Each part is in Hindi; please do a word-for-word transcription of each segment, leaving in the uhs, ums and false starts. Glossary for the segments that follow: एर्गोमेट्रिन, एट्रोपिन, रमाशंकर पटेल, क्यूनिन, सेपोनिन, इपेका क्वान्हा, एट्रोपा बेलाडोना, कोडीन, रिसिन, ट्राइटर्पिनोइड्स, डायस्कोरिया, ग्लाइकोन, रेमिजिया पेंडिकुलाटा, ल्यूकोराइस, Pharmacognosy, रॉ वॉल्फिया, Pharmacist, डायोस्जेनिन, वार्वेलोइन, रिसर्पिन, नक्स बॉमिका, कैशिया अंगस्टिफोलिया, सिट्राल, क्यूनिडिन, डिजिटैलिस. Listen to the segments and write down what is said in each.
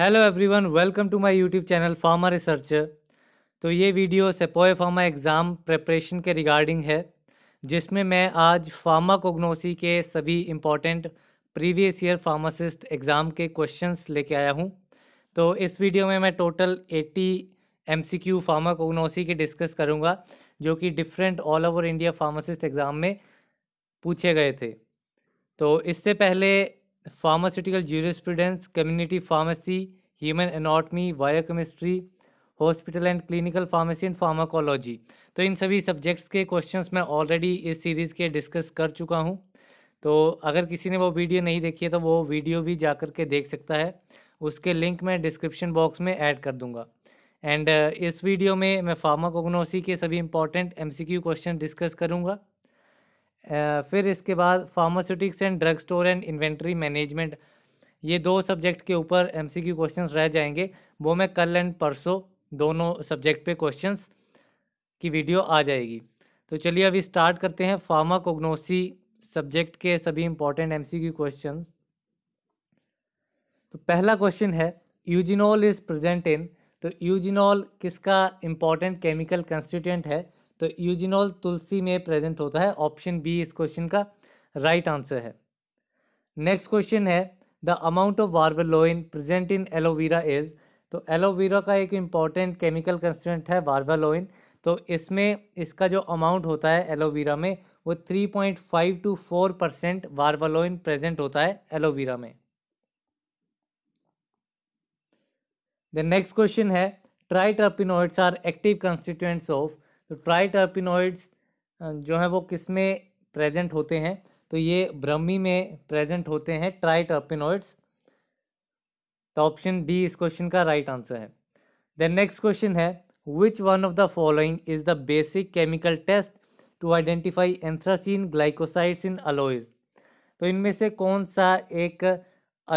Hello everyone, welcome to my YouTube channel pharma researcher. तो ये वीडियो सेपोए फार्मा एग्ज़ाम प्रेपरेशन के रिगार्डिंग है, जिसमें मैं आज फार्माकोग्नोसी के सभी important previous year pharmacist exam के क्वेश्चंस लेके आया हूँ। तो इस वीडियो में मैं टोटल अस्सी एमसीक्यू फार्माकोग्नोसी के डिस्कस करूँगा, जो कि different all over India pharmacist exam में पूछे गए थे। तो इससे पहले pharmaceutical jurisprudence, community pharmacy, human anatomy, biochemistry, hospital and clinical pharmacy and pharmacology, तो इन सभी सब्जेक्ट्स के क्वेश्चंस मैं ऑलरेडी इस सीरीज़ के डिस्कस कर चुका हूं। तो अगर किसी ने वो वीडियो नहीं देखी है तो वो वीडियो भी जा कर के देख सकता है, उसके लिंक मैं डिस्क्रिप्शन बॉक्स में ऐड कर दूँगा। एंड इस वीडियो में मैं फार्माकोग्नोसी के सभी important M C Q question discuss करूँगा। Uh, फिर इसके बाद pharmaceutics and drug store and inventory management, ये दो सब्जेक्ट के ऊपर एमसीक्यू क्वेश्चंस रह जाएंगे। वो मैं कल एंड परसों दोनों सब्जेक्ट पे क्वेश्चंस की वीडियो आ जाएगी। तो चलिए अभी स्टार्ट करते हैं फार्माकोग्नोसी सब्जेक्ट के सभी इंपॉर्टेंट एमसीक्यू क्वेश्चंस। तो पहला क्वेश्चन है यूजिनॉल इज़ प्रजेंट इन, तो यूजिनॉल किसका इम्पॉर्टेंट केमिकल कंस्टिट्यूएंट है? तो यूजिनॉल तुलसी में प्रेजेंट होता है। ऑप्शन बी इस क्वेश्चन का राइट आंसर है। नेक्स्ट क्वेश्चन है द अमाउंट ऑफ वार्वेलोइन प्रेजेंट इन एलोवेरा इज, तो एलोवेरा का एक इम्पॉर्टेंट केमिकल कंस्टिट्यूएंट है वार्वेलोइन, तो इसमें इसका जो अमाउंट होता है एलोवेरा में वो three point five to four percent वार्वेलोइन प्रेजेंट होता है एलोवेरा में। द नेक्स्ट क्वेश्चन है ट्राइटर्पिनोइड्स are active constituents of, तो ट्राइटर्पिनोइड्स जो हैं वो किस में प्रेजेंट होते हैं? तो ये ब्रह्मी में प्रेजेंट होते हैं ट्राइटर्पिनोइड्स। तो ऑप्शन बी इस क्वेश्चन का राइट आंसर है। देन नेक्स्ट क्वेश्चन है which one of the following is the basic chemical test to identify anthracene glycosides in aloes, तो इनमें से कौन सा एक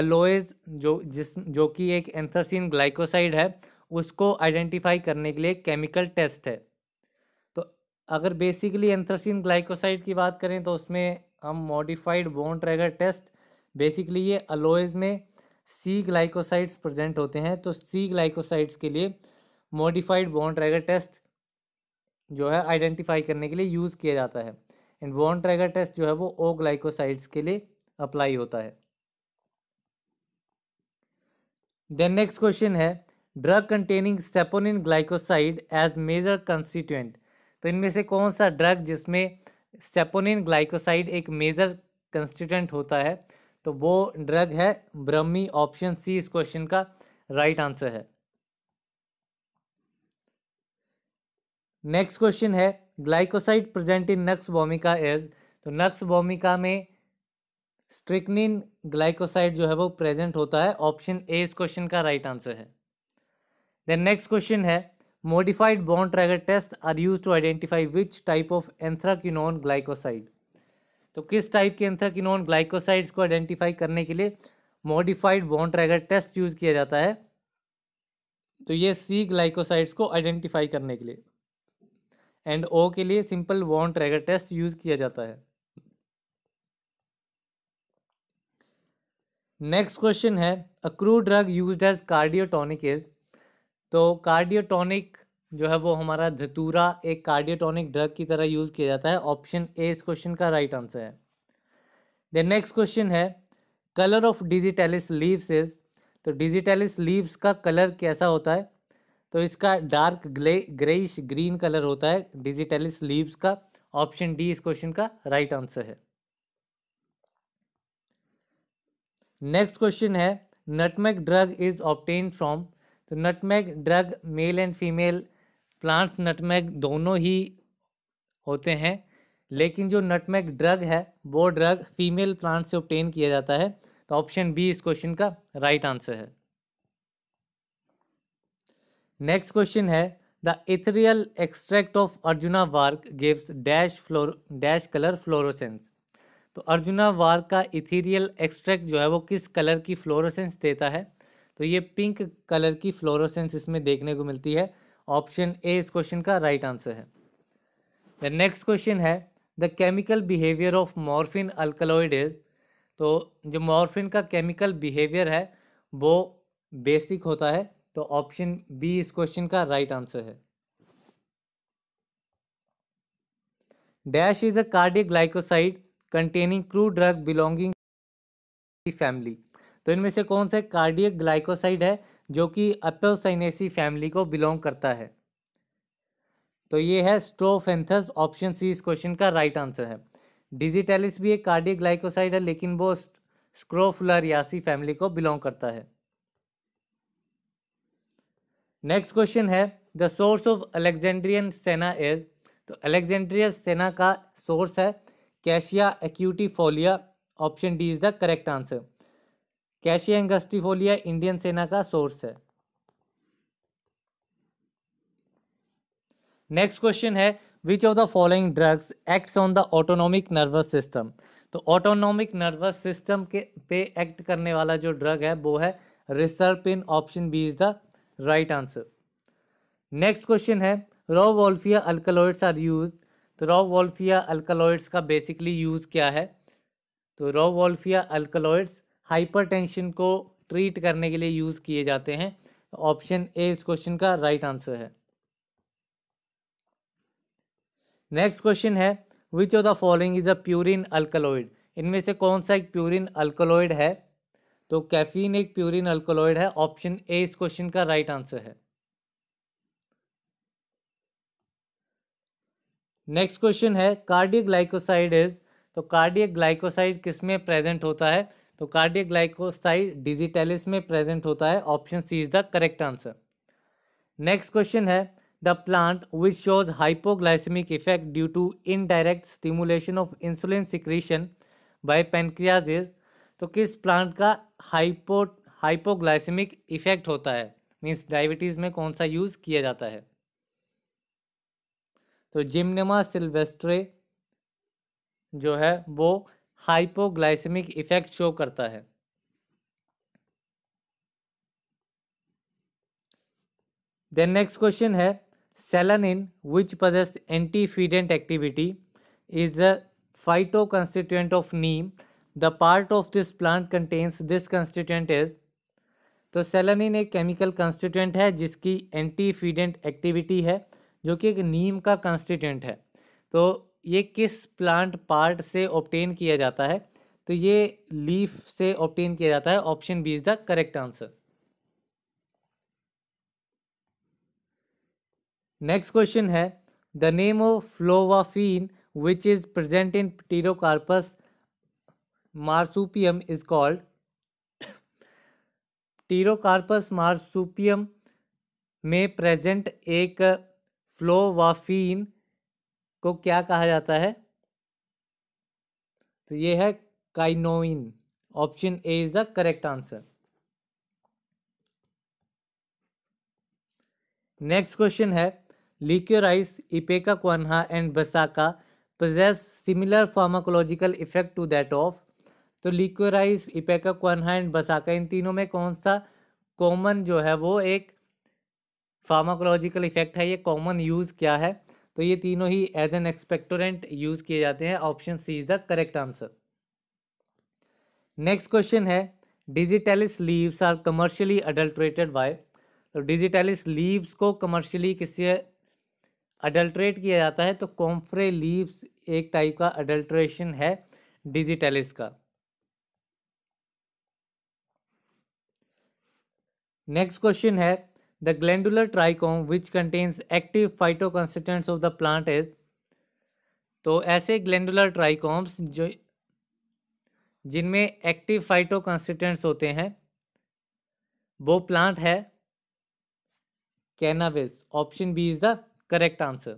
अलोइज जो जिस जो कि एक एंथ्रासीन ग्लाइकोसाइड है उसको आइडेंटिफाई करने के लिए केमिकल टेस्ट है? अगर बेसिकली एंथ्रासीन ग्लाइकोसाइड की बात करें तो उसमें हम modified Borntrager test, basically ये अलोइज में सी ग्लाइकोसाइड्स प्रेजेंट होते हैं, तो सी ग्लाइकोसाइड्स के लिए मॉडिफाइड बोन ट्रैगर टेस्ट जो है आइडेंटिफाई करने के लिए यूज़ किया जाता है। एंड बोन ट्रैगर टेस्ट जो है वो ओ ग्लाइकोसाइड्स के लिए अप्लाई होता है। देन नेक्स्ट क्वेश्चन है drug containing सेपोनिन glycoside as major constituent, तो इनमें से कौन सा ड्रग जिसमें सेपोनिन ग्लाइकोसाइड एक मेजर कंस्टिट्यूएंट होता है? तो वो ड्रग है ब्रह्मी। ऑप्शन सी इस क्वेश्चन का राइट आंसर है। नेक्स्ट क्वेश्चन है glycoside present in नक्स बॉमिका is, तो नक्स बॉमिका में स्ट्रिक्निन ग्लाइकोसाइड जो है वो प्रेजेंट होता है। ऑप्शन ए इस क्वेश्चन का राइट आंसर है। देन नेक्स्ट क्वेश्चन है modified Borntrager test are use to identify which type of anthraquinone glycoside, तो किस टाइप के एंथ्राक्विनोन ग्लाइकोसाइड्स को आइडेंटिफाई करने के लिए modified Borntrager test use किया जाता है? तो ये सी ग्लाइकोसाइड्स को आइडेंटिफाई करने के लिए एंड ओ के लिए simple Borntrager test use किया जाता है। नेक्स्ट क्वेश्चन है a crude drug used as cardiotonic is, तो कार्डियोटॉनिक जो है वो हमारा धतूरा एक कार्डियोटॉनिक ड्रग की तरह यूज़ किया जाता है। ऑप्शन ए इस क्वेश्चन का राइट आंसर है। देन नेक्स्ट क्वेश्चन है colour of डिजिटैलिस leaves is, तो डिजिटैलिस लीव्स का कलर कैसा होता है? तो इसका डार्क ग्ले ग्रेइश ग्रीन कलर होता है डिजिटैलिस लीव्स का। ऑप्शन डी इस क्वेश्चन का राइट आंसर है। नेक्स्ट क्वेश्चन है nutmeg drug is obtain from, तो nutmeg drug male and female plants nutmeg दोनों ही होते हैं, लेकिन जो नटमेग ड्रग है वो ड्रग फीमेल प्लांट से ऑब्टेन किया जाता है। तो ऑप्शन बी इस क्वेश्चन का राइट आंसर है। नेक्स्ट क्वेश्चन है the ethereal extract of arjuna bark gives dash floor dash colour fluorescence, तो अर्जुना वार्क का इथेरियल एक्सट्रैक्ट जो है वो किस कलर की फ्लोरोसेंस देता है? तो ये पिंक कलर की फ्लोरोसेंस इसमें देखने को मिलती है। ऑप्शन ए इस क्वेश्चन का राइट आंसर है। द नेक्स्ट क्वेश्चन है the chemical behaviour of morphine alkaloid is, तो जो मॉर्फिन का केमिकल बिहेवियर है वो बेसिक होता है, तो ऑप्शन बी इस क्वेश्चन का राइट आंसर है। Dash is a cardioglycoside containing crude drug belonging family. तो इनमें से कौन सा कार्डियोग्लाइकोसाइड है जो कि एपोसाइनेसी फैमिली को बिलोंग करता है? तो ये है स्ट्रोफेंथस, ऑप्शन सी इस क्वेश्चन का राइट आंसर है। डिजिटैलिस भी एक कार्डियोग्लाइकोसाइड है लेकिन वो स्क्रोफुलरियासी फैमिली को बिलोंग करता है। नेक्स्ट क्वेश्चन है the source of Alexandrian senna is. तो अलेक्जेंड्रियन सेना का सोर्स है cassia acutifolia, option D is the correct answer. Cassia angustifolia Indian senna का सोर्स है। नेक्स्ट क्वेश्चन है which of the following drugs acts on the autonomic nervous system. तो ऑटोनोमिक नर्वस सिस्टम के पे एक्ट करने वाला जो ड्रग है वो है रिसर्पिन, option B is the right answer. Next question है रॉ वॉल्फिया alkaloids are use. तो रॉ वॉल्फिया अल्कलॉइड्स का बेसिकली यूज़ क्या है? तो रॉ वॉल्फिया अल्कलॉइड्स हाइपरटेंशन को ट्रीट करने के लिए यूज़ किए जाते हैं, ऑप्शन ए इस क्वेश्चन का राइट आंसर है। नेक्स्ट क्वेश्चन है which of the following is a purine alkaloid. इनमें से कौन सा एक प्यूरिन अल्कलॉइड है? तो कैफीन एक प्यूरिन अल्कलॉइड है, ऑप्शन ए इस क्वेश्चन का राइट आंसर है। नेक्स्ट क्वेश्चन है कार्डियोग्लाइकोसाइड इज। तो कार्डियोग्लाइकोसाइड किस में प्रेजेंट होता है? तो कार्डियोग्लाइकोसाइड डिजिटैलिस में प्रेजेंट होता है, option C is the correct answer. Next question है the plant which shows hypoglycaemic effect due to indirect stimulation of insulin secretion by pancreas is. तो किस प्लांट का हाइपो हाइपोग्लाइसेमिक इफेक्ट होता है, मीन्स डायबिटीज़ में कौन सा यूज़ किया जाता है? तो जिम्नेमा सिल्वेस्ट्रे जो है वो हाइपोग्लाइसेमिक इफेक्ट शो करता है। देन नेक्स्ट क्वेश्चन है salannin which possess antifeedant activity is a phyto constituent of neem, the part of this plant contains this constituent is. तो सेलानिन एक केमिकल कंस्टिट्यूएंट है जिसकी एंटीफिडेंट एक्टिविटी है जो कि एक नीम का कंस्टिट्यूएंट है। तो ये किस प्लांट पार्ट से ऑब्टेन किया जाता है? तो ये लीफ से ऑब्टेन किया जाता है, option B is the correct answer. Next question है the name of phlobaphene which is present in Pterocarpus marsupium is called. Pterocarpus marsupium में प्रेजेंट एक फ्लोवाफीन को क्या कहा जाता है? तो ये है kinoin, option A is the correct answer. Next question है ल्यूकोराइस, इपेका क्वान्हा and बसाका possess similar pharmacological effect to that of. तो ल्यूकोराइस, इपेका क्वान्हा एंड बसाका इन तीनों में कौन सा कॉमन जो है वो एक फार्माकोलॉजिकल इफेक्ट है, ये कॉमन यूज़ क्या है? तो ये तीनों ही एज एन एक्सपेक्टोरेंट यूज़ किए जाते हैं, option C is the correct answer. Next question है डिजिटैलिस leaves are commercially adulterated by. तो डिजिटैलिस लीव्स को कमर्शियली किससे अडल्ट्रेट किया जाता है? तो कॉम्फ्रे लीव्स एक टाइप का अडल्ट्रेशन है डिजिटैलिस का। नेक्स्ट क्वेश्चन है The glandular trichome which contains active phytoconstituents of the plant is। तो ऐसे ग्लैंडुलर ट्राइकोम्स जो जिनमें एक्टिव फाइटोकॉन्स्टिट्यूएंट्स होते हैं वो प्लांट है cannabis, option B is the correct answer.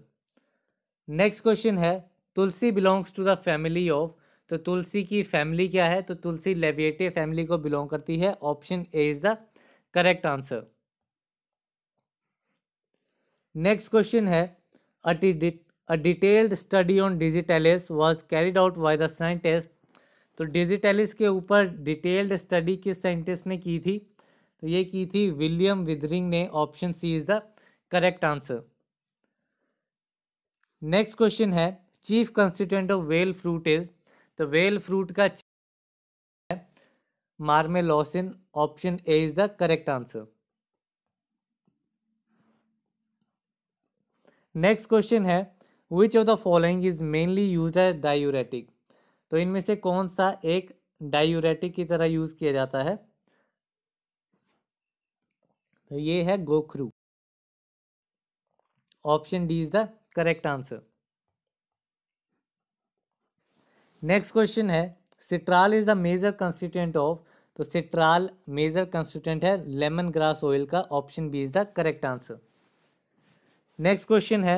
Next question है tulsi belongs to the family of. तो तुलसी की फैमिली क्या है? तो तुलसी लेविएटे फैमिली को बिलोंग करती है, option A is the correct answer. Next question है a detailed study on डिजिटैलिस was carried out by the scientist. तो डिजिटैलिस के ऊपर डिटेल्ड स्टडी किस साइंटिस्ट ने की थी? तो ये की थी विलियम विदरिंग ने, option C is the correct answer. Next question है chief constituent of whale fruit is. तो व्हेल फ्रूट का marmelosin. Option A is the correct answer. Next question है which of the following is mainly use as diuretic. तो इनमें से कौन सा एक डायूरेटिक की तरह यूज किया जाता है. तो ये है गोखरू. Option D is the correct answer. Next question है सिट्राल is the major constituent of. तो सिट्राल मेजर कंस्टिट्यूएंट है लेमन ग्रास ऑयल का. Option B is the correct answer. Next question है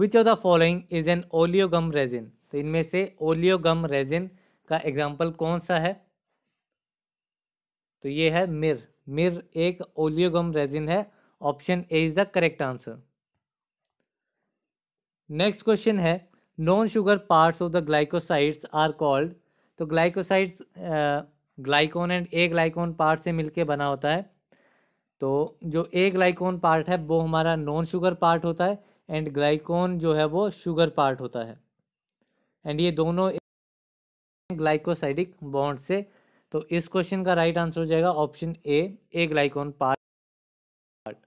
which of the following is an oleogum resin. तो इनमें से ओलियोगम रेजिन का एग्जाम्पल कौन सा है. तो ये है मिर. मिर एक ओलियोगम रेजिन है. Option A is the correct answer. Next question है non sugar parts of the glycosides are called. तो glycosides ग्लाइकोन and A ग्लाइकोन part से मिलके बना होता है. तो जो ए ग्लाइकोन पार्ट है वो हमारा नॉन शुगर पार्ट होता है एंड ग्लाइकोन जो है वो शुगर पार्ट होता है एंड ये दोनों ग्लाइकोसाइडिक बॉन्ड से. तो इस क्वेश्चन का राइट आंसर हो जाएगा option A A ग्लाइकोन part.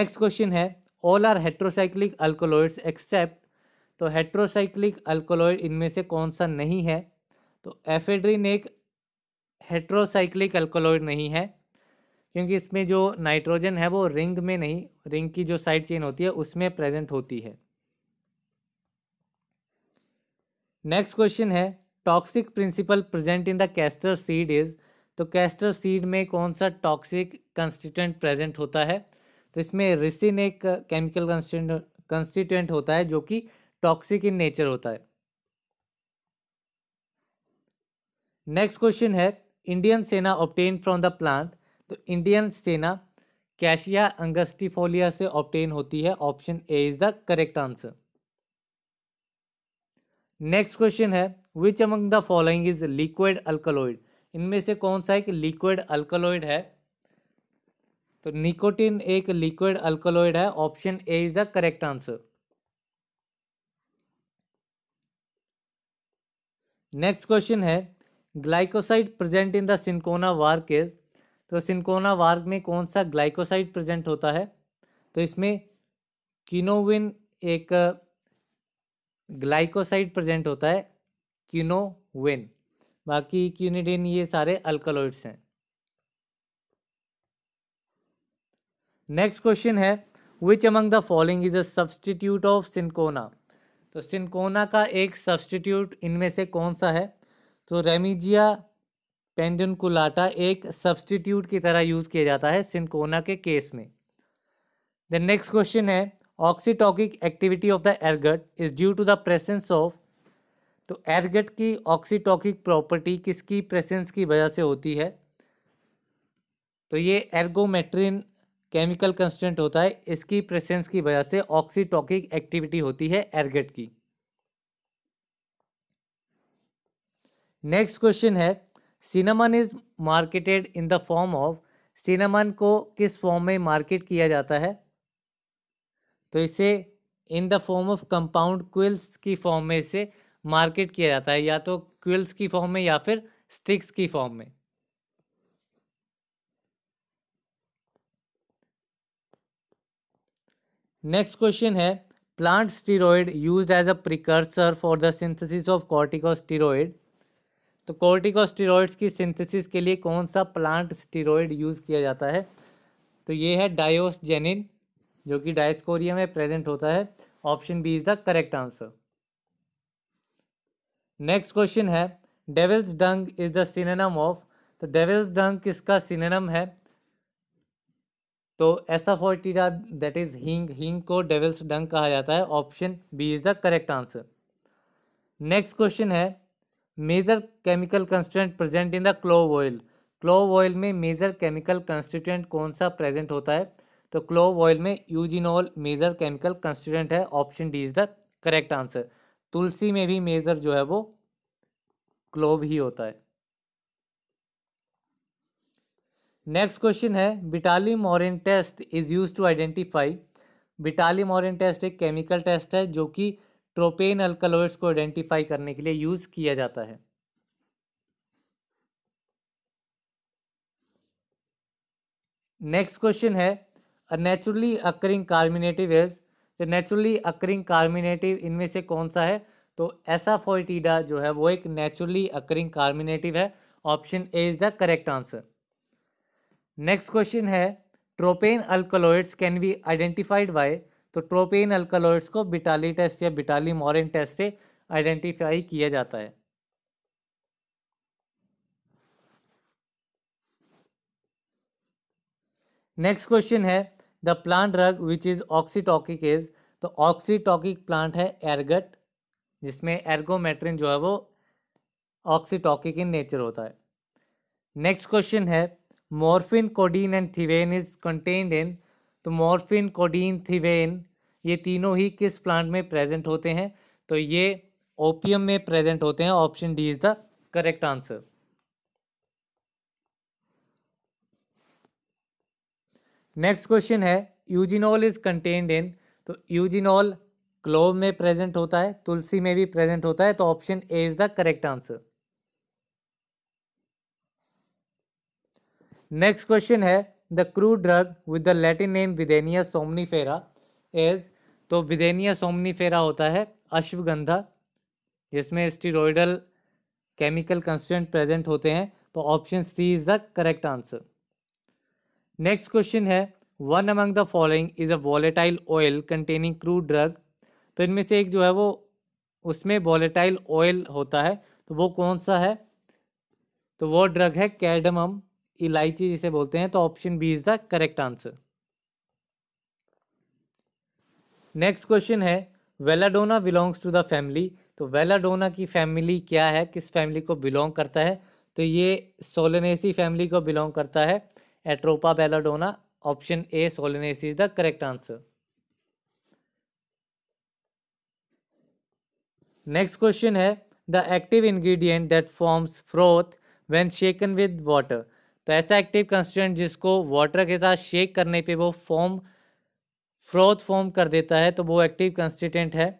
Next question है all are heterocyclic alkaloids except. तो हेट्रोसाइक्लिक अल्कोलॉइड इनमें से कौन सा नहीं है. तो एफेड्रीन एक हेट्रोसाइक्लिक अल्कोलॉइड नहीं है क्योंकि इसमें जो नाइट्रोजन है वो रिंग में नहीं, रिंग की जो साइड चेन होती है उसमें प्रेजेंट होती है. नेक्स्ट क्वेश्चन है toxic principle present in the castor seed is. तो कैस्टर सीड में कौन सा टॉक्सिक कंस्टिट्यूएंट प्रेजेंट होता है. तो इसमें रिसिन एक केमिकल कंस्टिट्यूएंट होता है जो कि टॉक्सिक इन नेचर होता है. नेक्स्ट क्वेश्चन है Indian senna obtain from the plant. तो इंडियन सेना कैशिया अंगस्टिफोलिया से ऑब्टेन होती है. Option A is the correct answer. Next question है which among the following is liquid alkaloid. इनमें से कौन सा एक लिक्विड अल्कलॉइड है. तो निकोटिन एक लिक्विड अल्कलॉइड है. Option A is the correct answer. Next question है glycoside present in the cinchona bark is. तो सिंकोना वार्क में कौन सा ग्लाइकोसाइड प्रेजेंट होता है. तो इसमें किनोविन एक ग्लाइकोसाइड प्रेजेंट होता है. क्यूनोविन, बाकी क्यूनिडिन ये सारे अल्कलॉइड्स हैं. नेक्स्ट क्वेश्चन है which among the following is a substitute of cinchona. तो सिंकोना का एक सब्सटीट्यूट इनमें से कौन सा है. तो रेमिजिया पेंडिकुलाटा एक सब्सटीट्यूट की तरह यूज किया जाता है सिंकोना के केस में. देन नेक्स्ट क्वेश्चन है oxytocic activity of the ergot is due to the presence of. तो एर्गट की ऑक्सीटॉकिक प्रॉपर्टी किसकी प्रेजेंस की वजह से होती है. तो ये एर्गोमेट्रिन केमिकल कंस्टेंट होता है, इसकी प्रेजेंस की वजह से ऑक्सीटॉकिक एक्टिविटी होती है एर्गट की. नेक्स्ट क्वेश्चन है cinnamon is marketed in the form of. Cinnamon को किस फॉर्म में मार्केट किया जाता है. तो इसे in the form of compound quills की फॉर्म में इसे मार्केट किया जाता है, या तो क्विल्स की फॉर्म में या फिर स्टिक्स की फॉर्म में. नेक्स्ट क्वेश्चन है plant steroid used as a precursor for the synthesis of corticosteroid. तो कॉर्टिकोस्टेरॉइड्स की सिंथेसिस के लिए कौन सा प्लांट स्टेरॉइड यूज़ किया जाता है. तो ये है डायोस्जेनिन जो कि डायस्कोरिया में प्रेजेंट होता है. Option B is the correct answer. Next question है devil's dung is the synonym of. तो डेविल्स डंग किसका सिनोनिम है. तो एसाफोर्टिडा दैट इज हींग. हींग को डेविल्स डंग कहा जाता है. Option B is the correct answer. Next question है major chemical constituent present in the clove oil. Clove oil में मेजर केमिकल कंस्टिट्यूएंट कौन सा प्रेजेंट होता है. तो क्लोव ऑयल में यूजिनॉल मेजर केमिकल कंस्टिट्यूएंट है. Option D is the correct answer. तुलसी में भी मेजर जो है वो क्लोव ही होता है. नेक्स्ट क्वेश्चन है बिटालिम ऑरेंट test is use to identify. Vitali ऑरेंट टेस्ट एक केमिकल टेस्ट है जो कि ट्रोपेन अल्कलॉइड्स को आइडेंटिफाई करने के लिए यूज किया जाता है. नेक्स्ट क्वेश्चन है a naturally occurring carminative is, तो नेचुरली अकरिंग कार्मिनेटिव इनमें से कौन सा है? तो एसाफोइटिडा जो है वो एक नेचुरली अकरिंग कार्मिनेटिव है, option A is the correct answer. Next question है tropane alkaloids can be identified by, तो ट्रोपेन अल्कलॉइड्स को बिटाली टेस्ट या बिटाली मॉरेन टेस्ट से आइडेंटिफाई किया जाता है। नेक्स्ट क्वेश्चन है the plant drug which is oxytocic is, तो ऑक्सीटॉकिक प्लांट है एरगट, जिसमें एर्गोमेट्रिन जो है वो ऑक्सीटॉकिक इन नेचर होता है। नेक्स्ट क्वेश्चन है morphine, कोडीन and thebaine is contained in, तो मॉर्फिन, कोडीन, थिवेन ये तीनों ही किस प्लांट में प्रेजेंट होते हैं? तो ये ओपियम में प्रेजेंट होते हैं, option D is the correct answer. Next question है यूजिनॉल इज कंटेन्ड इन, तो यूजिनॉल क्लोव में प्रेजेंट होता है, तुलसी में भी प्रेजेंट होता है, तो option A is the correct answer. Next question है the crude drug with the Latin name विदेनिया somnifera is, तो विदेनिया सोमनीफेरा होता है अश्वगंधा, जिसमें स्टीरोइडल केमिकल कंस्टिट्यूएंट प्रेजेंट होते हैं, तो option C is the correct answer. Next question है one among the following is a volatile oil containing crude drug, तो इनमें से एक जो है वो उसमें वॉलेटाइल ऑयल होता है, तो वो कौन सा है? तो वो ड्रग है कैडमम, इलायची जिसे बोलते हैं, तो option B is the correct answer. Next question है belladonna belongs to the family, तो वेलाडोना की फैमिली क्या है, किस फैमिली को बिलोंग करता है? तो ये सोलेनेसी फैमिली को बिलोंग करता है, एट्रोपा बेलाडोना, option A Solanaceae is the correct answer. Next question है the active ingredient that forms froth when shaken with water, तो ऐसा एक्टिव कंस्टिट्यूएंट जिसको वाटर के साथ शेक करने पे वो फॉर्म फ्रोथ फॉर्म कर देता है, तो वो एक्टिव कंस्टिट्यूएंट है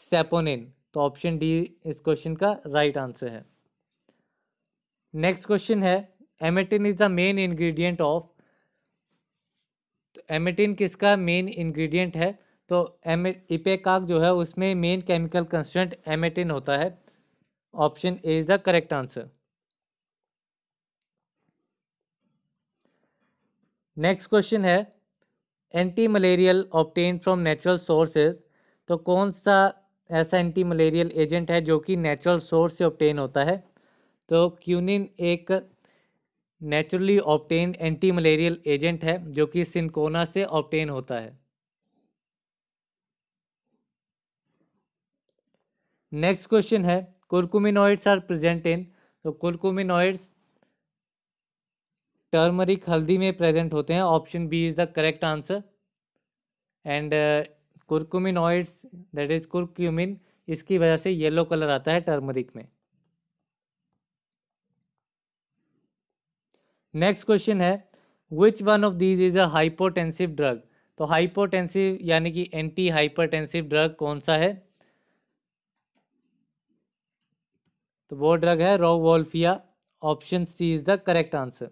सेपोनिन, तो ऑप्शन डी इस क्वेश्चन का राइट आंसर है। नेक्स्ट क्वेश्चन है emetine is the main ingredient of, तो एमेटिन किसका मेन इंग्रेडिएंट है? तो एमे इपेकाक जो है उसमें मेन केमिकल कंस्टिट्यूएंट एमेटिन होता है, option A is the correct answer. Next question है anti malarial obtain from natural sources, तो कौन सा ऐसा एंटी मलेरियल एजेंट है जो कि नेचुरल सोर्स से ऑब्टेन होता है? तो क्यूनिन एक naturally obtained anti malarial agent है जो कि सिनकोना से ऑब्टेन होता है। नेक्स्ट क्वेश्चन है कुरकुमिनोइड्स आर प्रेजेंट इन, तो कुरकुमिनोइड्स टर्मरिक हल्दी में प्रेजेंट होते हैं, option B is the correct answer. And curcuminoids that is curcumin, इसकी वजह से येलो कलर आता है टर्मरिक में। नेक्स्ट क्वेश्चन है which one of these is a hypotensive drug, तो हाइपोटेंसिव यानी कि एंटी हाइपरटेंसिव ड्रग कौन सा है? तो वो ड्रग है rauwolfia, option C is the correct answer.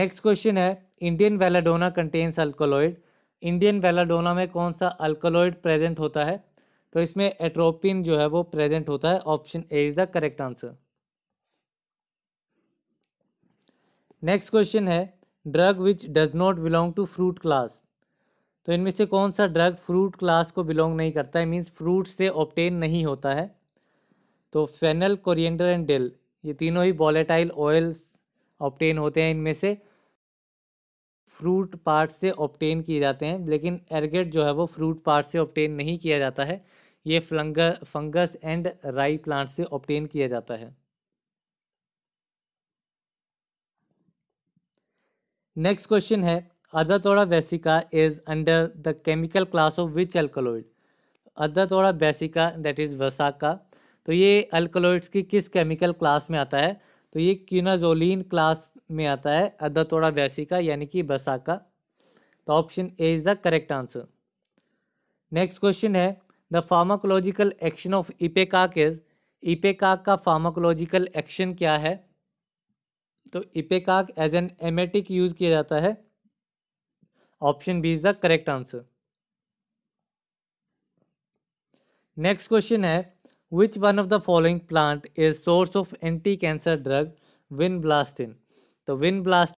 Next question है Indian belladonna contains alkaloid, Indian belladonna में कौन सा अल्कोलॉइड प्रेजेंट होता है? तो इसमें एट्रोपिन जो है वो प्रेजेंट होता है, option A is the correct answer. Next question है drug which does not belong to fruit class, तो इनमें से कौन सा ड्रग फ्रूट क्लास को बिलोंग नहीं करता है, मीन्स फ्रूट से ऑब्टेन नहीं होता है? तो फेनल, कोरिएंडर एंड डिल ये तीनों ही वॉलेटाइल ऑयल्स ऑब्टेन होते हैं, इनमें से फ्रूट पार्ट से ऑब्टेन किए जाते हैं, लेकिन एरगेट जो है वो फ्रूट पार्ट से ऑब्टेन नहीं किया जाता है, ये fungus fungus and rye plant से ऑब्टेन किया जाता है। नेक्स्ट क्वेश्चन है अदातोड़ा vasica is under the chemical class of which alkaloid, अदातोड़ा vasica that is वसाका, तो ये अल्कलॉइड्स की किस केमिकल क्लास में आता है? तो ये क्यूनाजोलिन क्लास में आता है, अदातोड़ा बेसिका यानी कि वसाका, तो option A is the correct answer. Next question है the pharmacological action of ipecac is, ipecac का फार्माकोलॉजिकल एक्शन क्या है? तो ipecac as an emetic use किया जाता है, Option B is the correct answer. Next question है, which one of the following plant is source of anti-cancer drug vinblastin? तो vinblastin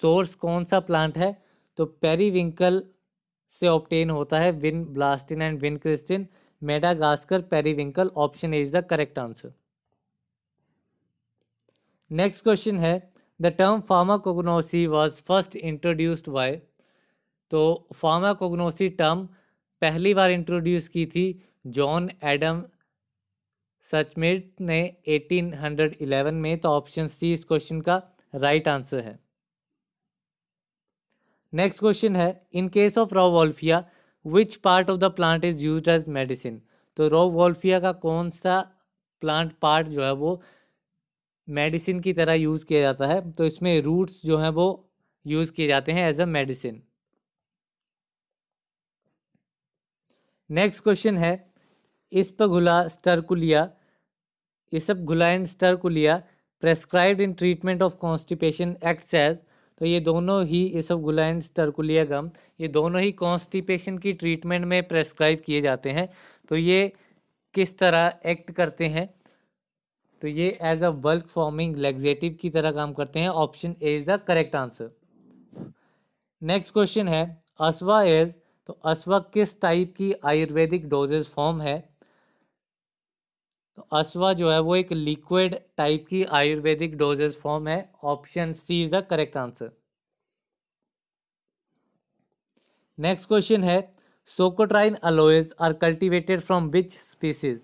सोर्स कौन सा प्लांट है? तो पेरीविंकल से ऑप्टेन होता है vinblastine and vincristine, Madagascar periwinkle, option A is the correct answer. Next question है, the term pharmacognosy was first introduced by. तो फार्माकोग्नोसी टर्म पहली बार इंट्रोड्यूस की थी जॉन एडम सचमेट ने एटीन हंड्रेड इलेवन में. तो ऑप्शन सी इस क्वेश्चन का राइट आंसर है. नेक्स्ट क्वेश्चन है, in case of rauwolfia which part of the plant is used as medicine. तो रोवोल्फिया का कौन सा प्लांट पार्ट जो है वो मेडिसिन की तरह यूज़ किया जाता है? तो इसमें रूट्स जो हैं वो यूज़ किए जाते हैं as a medicine. Next question है, ispaghula sterculia ispaghula and sterculia prescribed in treatment of constipation acts as. तो ये दोनों ही इस्पगुला एंड स्टरकुलिया गम, ये दोनों ही कॉन्स्टिपेशन की ट्रीटमेंट में प्रेस्क्राइब किए जाते हैं. तो ये किस तरह एक्ट करते हैं? तो ये as a bulk forming laxative की तरह काम करते हैं. Option A is the correct answer. Next question है, अस्वा इज. तो अस्वा किस टाइप की आयुर्वेदिक डोजेज फॉर्म है? तो अस्वा जो है वो एक लिक्विड टाइप की आयुर्वेदिक डोजेज फॉर्म है. Option C is the correct answer. Next question है, socotrine aloes are cultivated from which species.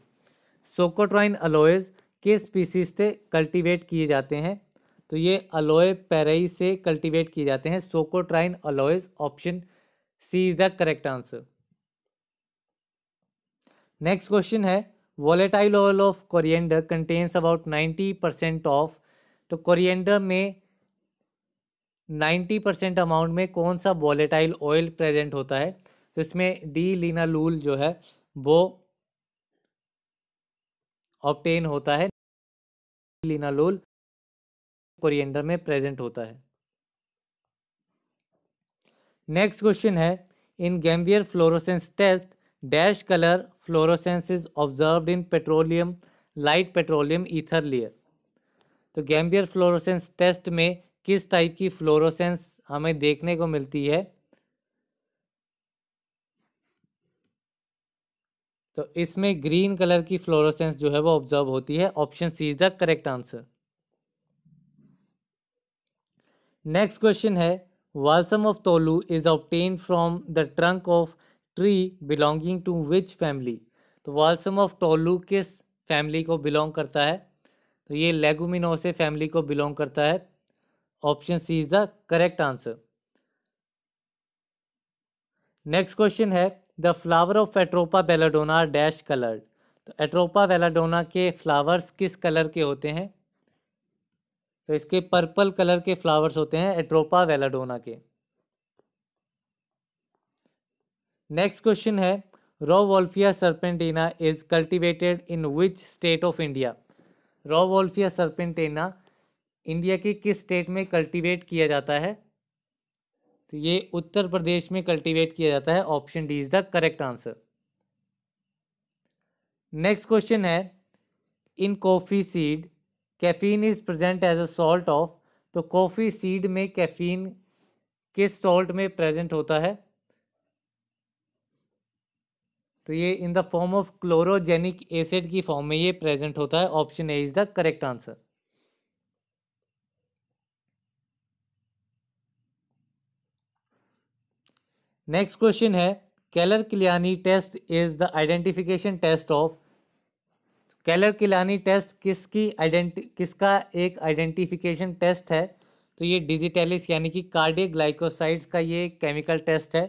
Socotrine aloes किस स्पीसीज से कल्टिवेट किए जाते हैं? तो ये अलोए पेरेई से कल्टिवेट किए जाते हैं, socotrine aloes. Option C is the correct answer. Next question है, volatile oil of coriander contains about ninety percent of. तो कोरिएंडर में नाइन्टी परसेंट अमाउंट में कौन सा वॉलेटाइल ऑयल प्रेजेंट होता है? तो इसमें डी लिनालूल जो है वो ऑब्टेन होता है. लिनालूल कोरिएंडर में प्रेजेंट होता है. नेक्स्ट क्वेश्चन है, in gambier fluorescence test dash colour fluorescence is observed in petroleum light petroleum ether layer. तो गैम्बियर फ्लोरोसेंस टेस्ट में किस टाइप की फ्लोरोसेंस हमें देखने को मिलती है? तो इसमें ग्रीन कलर की फ्लोरोसेंस जो है वो ऑब्जर्व होती है. Option C is the correct answer. Next question है, balsam of तोलू is obtain from the trunk of tree belonging to which family. तो वाल्सम ऑफ टोलू किस फैमिली को बिलोंग करता है? तो ये लेगुमिनोसे फैमिली को बिलोंग करता है. Option C is the correct answer. Next question है, the flower of एट्रोपा बेलाडोना dash coloured. तो एट्रोपा बेलाडोना के फ्लावर्स किस कलर के होते हैं? तो इसके पर्पल कलर के फ्लावर्स होते हैं एट्रोपा बेलाडोना के. नेक्स्ट क्वेश्चन है, rauvolfia serpentina is cultivated in which state of India. Rauvolfia serpentina India के किस स्टेट में कल्टिवेट किया जाता है? तो ये उत्तर प्रदेश में कल्टिवेट किया जाता है. Option D is the correct answer. Next question है, in coffee seed caffeine is present as a salt of. तो कॉफ़ी सीड में कैफीन किस सॉल्ट में प्रेजेंट होता है? तो ये in the form of chlorogenic acid की फॉर्म में ये प्रेजेंट होता है. Option A is the correct answer. Next question है, Keller Killiani test is the identification test of. Keller Killiani test किसकी आइडेंटि किसका एक आइडेंटिफिकेशन टेस्ट है? तो ये डिजिटैलिस यानी कि कार्डियक ग्लाइकोसाइड्स का ये केमिकल टेस्ट है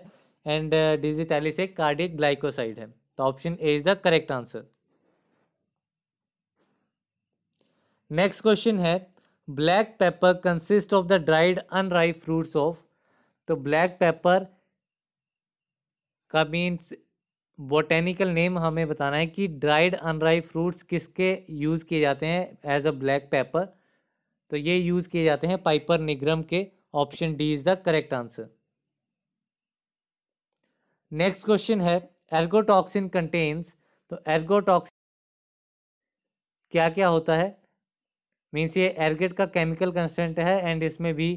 एंड डिजिटैलिस से कार्डियक ग्लाइकोसाइड है. तो option A is the correct answer. Next question है, black pepper consist of the dried unripe fruits of. तो ब्लैक पेपर का मीन्स बोटेनिकल नेम हमें बताना है कि ड्राइड अनराइप फ्रूट्स किसके यूज़ किए जाते हैं एज अ ब्लैक पेपर. तो ये यूज़ किए जाते हैं पाइपर निग्रम के. Option D is the correct answer. Next question है एर्गोटॉक्सिन कंटेन्स, तो एर्गोटॉक्सिन क्या क्या होता है, मीन्स ये एर्गेट का केमिकल कंस्टेंट है एंड इसमें भी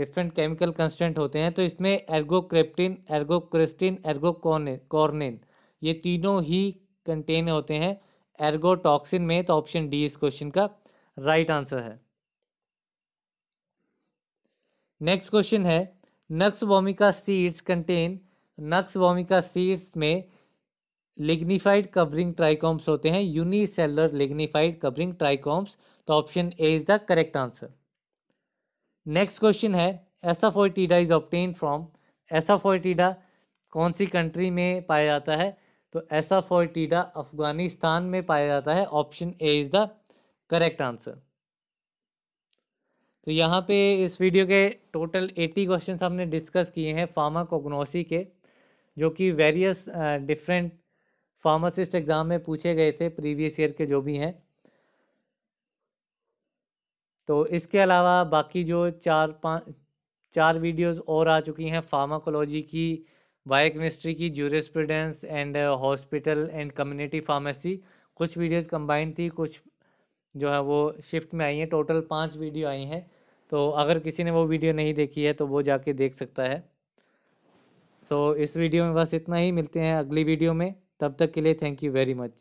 डिफरेंट केमिकल कंस्टेंट होते हैं। तो इसमें एर्गोक्रेप्टिन, एर्गोक्रिस्टिन, एर्गोकॉर्निन ये तीनों ही कंटेन होते हैं एर्गोटॉक्सिन में। तो ऑप्शन डी इस क्वेश्चन का राइट आंसर है। नेक्स्ट क्वेश्चन है nux vomica seeds contain, nux vomica seeds में लिग्निफाइड कवरिंग ट्राइकोम्स होते हैं, यूनिसेलर लिग्निफाइड कवरिंग ट्राइकोम्स। तो option A is the correct answer. Next question है asafoetida is obtain from, asafoetida कौन सी कंट्री में पाया जाता है, तो एसाफोइटिडा अफगानिस्तान में पाया जाता है। Option A is the correct answer. तो यहाँ पे इस वीडियो के टोटल अस्सी क्वेश्चन हमने डिस्कस किए हैं फार्माकोग्नोसी के, जो कि वेरियस डिफरेंट फार्मासिस्ट एग्ज़ाम में पूछे गए थे प्रीवियस ईयर के जो भी हैं। तो इसके अलावा बाकी जो चार पाँच चार वीडियोस और आ चुकी हैं फार्माकोलॉजी की, बायोकेमिस्ट्री की, jurisprudence and hospital and community pharmacy, कुछ वीडियोस कंबाइंड थी, कुछ जो है वो शिफ्ट में आई हैं। टोटल पांच वीडियो आई हैं, तो अगर किसी ने वो वीडियो नहीं देखी है तो वो जाके देख सकता है। तो इस वीडियो में बस इतना ही, मिलते हैं अगली वीडियो में, तब तक के लिए थैंक यू वेरी मच।